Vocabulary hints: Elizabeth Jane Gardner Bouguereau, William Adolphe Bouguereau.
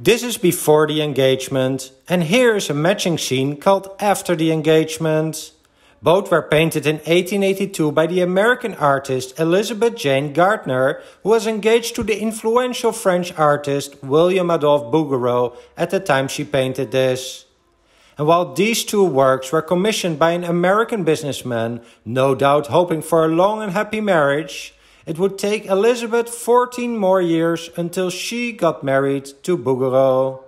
This is before the engagement, and here is a matching scene called After the Engagement. Both were painted in 1882 by the American artist Elizabeth Jane Gardner, who was engaged to the influential French artist William Adolphe Bouguereau at the time she painted this. And while these two works were commissioned by an American businessman, no doubt hoping for a long and happy marriage, it would take Elizabeth 14 more years until she got married to Bouguereau.